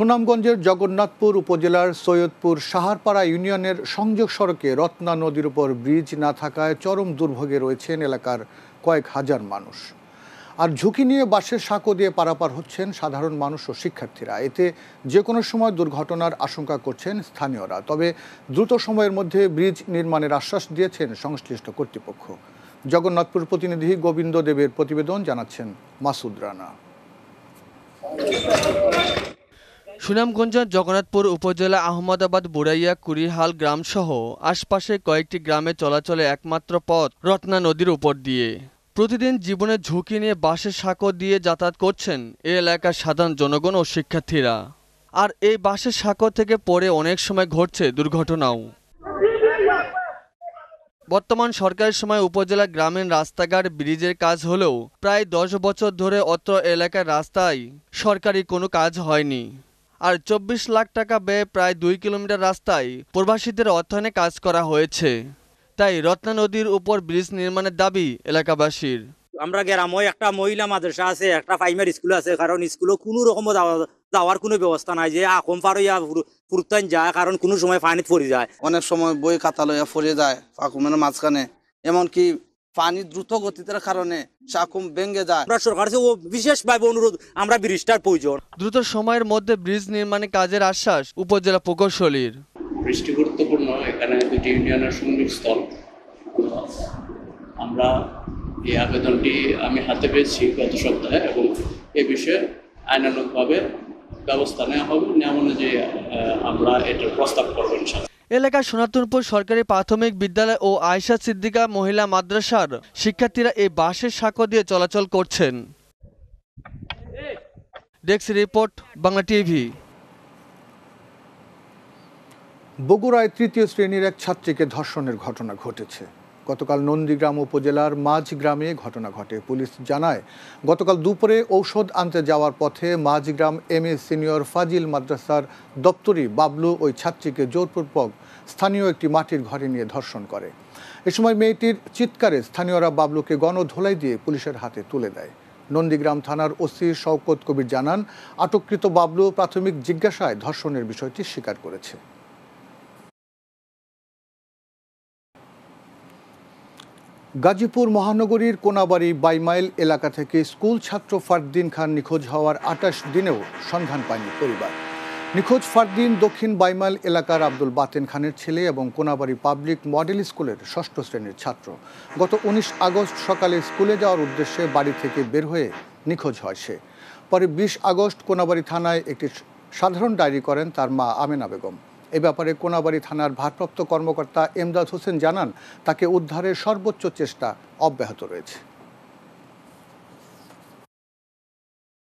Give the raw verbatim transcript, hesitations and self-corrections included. সুনামগঞ্জের জগন্নাথপুর উপজেলার সৈয়দপুর শাহারপাড়া ইউনিয়নের সংযোগ সড়কে রত্না নদীর উপর ব্রিজ না থাকায় চরম দুর্ভোগে রয়েছেন এলাকার কয়েক হাজার মানুষ। আর ঝুঁকি নিয়ে বাসের সাঁকো দিয়ে পারাপার হচ্ছেন সাধারণ মানুষ ও শিক্ষার্থীরা। এতে যে কোনো সময় দুর্ঘটনার আশঙ্কা করছেন স্থানীয়রা। তবে দ্রুত সময়ের মধ্যে ব্রিজ নির্মাণের আশ্বাস দিয়েছেন সংশ্লিষ্ট কর্তৃপক্ষ। জগন্নাথপুর প্রতিনিধি গোবিন্দ দেবের প্রতিবেদন জানাচ্ছেন মাসুদ রানা। সুনামগঞ্জ জগন্নাথপুর উপজেলা আহমদাবাদ বুড়াইয়া কুড়িহাল গ্রাম সহ আশপাশে কয়েকটি গ্রামে চলাচলে একমাত্র পথ রত্না নদীর উপর দিয়ে। প্রতিদিন জীবনের ঝুঁকি নিয়ে বাসের সাঁকো দিয়ে যাতায়াত করছেন এই এলাকার সাধারণ জনগণ ও শিক্ষার্থীরা। আর এই বাসের সাঁকো থেকে পড়ে অনেক সময় ঘটছে দুর্ঘটনাও। বর্তমান সরকারের সময় উপজেলা গ্রামীণ রাস্তাঘাট ব্রিজের কাজ হলেও প্রায় দশ বছর ধরে অত্র এলাকার রাস্তায় সরকারি কোনো কাজ হয়নি। আর চব্বিশ লাখ টাকা ব্যয়ে প্রায় দুই কিলোমিটার রাস্তায় প্রবাসীদের অর্থায়নে কাজ করা হয়েছে। তাই রত্না নদীর উপর ব্রিজ নির্মাণের দাবি এলাকাবাসীর। আমরা গ্রামে একটা মহিলা মাদ্রাসা আছে, একটা প্রাইমারি স্কুল আছে, কারণ স্কুলে কোনো রকম যাওয়ার কোনো ব্যবস্থা নাই যে আকম পার হইয়া ফুরতান যায়, কারণ কোনো সময় পানিত পড়ে যায়। অনেক সময় বই খাতা লইয়া পড়ে যায় আকমের মাঝখানে, এমনকি পানি দ্রুত গতির কারণে সাকুম ভেঙে যায়। আমরা সরকারকে ও বিশেষভাবে অনুরোধ, আমরা ব্রিজটার প্রয়োজন। দ্রুত সময়ের মধ্যে ব্রিজ নির্মাণে কাজের আশ্বাস উপজেলা প্রকৌশলীর। বৃষ্টি গুরুত্বপূর্ণ, এখানে দুটি ইউনিয়নের সংযোগস্থল। আমরা এই আবেদনটি আমি হাতে পেয়েছি গত সপ্তাহে এবং এ বিষয়ে আইনানুগভাবে ব্যবস্থা নেওয়া হবে। নিয়ম অনুযায়ী আমরা এটা প্রস্তাব করব ইনশাআল্লাহ। এলাকার সোনাতনপুর সরকারি প্রাথমিক বিদ্যালয় ও আয়েশা সিদ্দিকা মহিলা মাদ্রাসার শিক্ষার্থীরা এই বাসের সাঁকো দিয়ে চলাচল করছেন। Desk report, Bangla TV. বগুড়ায় তৃতীয় শ্রেণীর এক ছাত্রীকে ধর্ষণের ঘটনা ঘটেছে। গতকাল নন্দীগ্রাম উপজেলার মাঝ গ্রামে ঘটনা ঘটে। পুলিশ জানায়, গতকাল দুপুরে ঔষধ আনতে যাওয়ার পথে মাঝগ্রাম এম এ সিনিয়র ফাজিল মাদ্রাসার দপ্তরি বাবলু ওই ছাত্রীকে জোরপূর্বক স্থানীয় একটি মাটির ঘরে নিয়ে ধর্ষণ করে। এ সময় মেয়েটির চিৎকারে স্থানীয়রা বাবলুকে গণধোলাই দিয়ে পুলিশের হাতে তুলে দেয়। নন্দীগ্রাম থানার ওসি শওকত কবির জানান, আটককৃত বাবলু প্রাথমিক জিজ্ঞাসায় ধর্ষণের বিষয়টি স্বীকার করেছে। গাজীপুর মহানগরীর কোনাবাড়ি বাইমাইল এলাকা থেকে স্কুল ছাত্র ফারদিন খান নিখোঁজ হওয়ার আটাশ দিনেও সন্ধান পায়নি পরিবার। নিখোঁজ ফারদিন দক্ষিণ বাইমাইল এলাকার আব্দুল বাতেন খানের ছেলে এবং কোনাবাড়ি পাবলিক মডেল স্কুলের ষষ্ঠ শ্রেণীর ছাত্র। গত উনিশ আগস্ট সকালে স্কুলে যাওয়ার উদ্দেশ্যে বাড়ি থেকে বের হয়ে নিখোঁজ হয় সে। পরে বিশ আগস্ট কোনাবাড়ি থানায় একটি সাধারণ ডায়েরি করেন তার মা আমেনা বেগম। এ ব্যাপারে কোনাবাড়ি থানার ভারপ্রাপ্ত কর্মকর্তা এমদাদ হোসেন জানান, তাকে উদ্ধারের সর্বোচ্চ চেষ্টা অব্যাহত রয়েছে।